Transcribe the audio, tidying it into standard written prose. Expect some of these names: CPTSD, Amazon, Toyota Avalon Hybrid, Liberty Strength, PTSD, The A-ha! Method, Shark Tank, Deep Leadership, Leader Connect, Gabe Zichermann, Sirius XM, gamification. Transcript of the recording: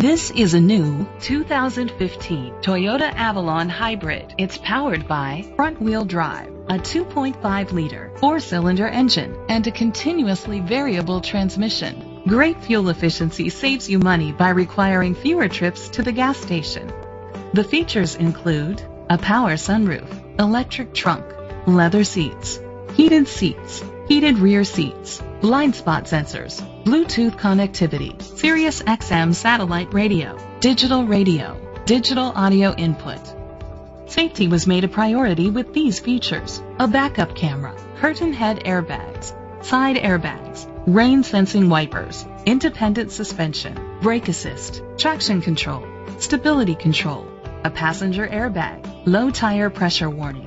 This is a new 2015 Toyota Avalon Hybrid. It's powered by front-wheel drive, a 2.5-liter four-cylinder engine, and a continuously variable transmission. Great fuel efficiency saves you money by requiring fewer trips to the gas station. The features include a power sunroof, electric trunk, leather seats, heated rear seats, blind spot sensors, Bluetooth connectivity, Sirius XM satellite radio, digital audio input. Safety was made a priority with these features: a backup camera, curtain head airbags, side airbags, rain sensing wipers, independent suspension, brake assist, traction control, stability control, a passenger airbag, low tire pressure warning.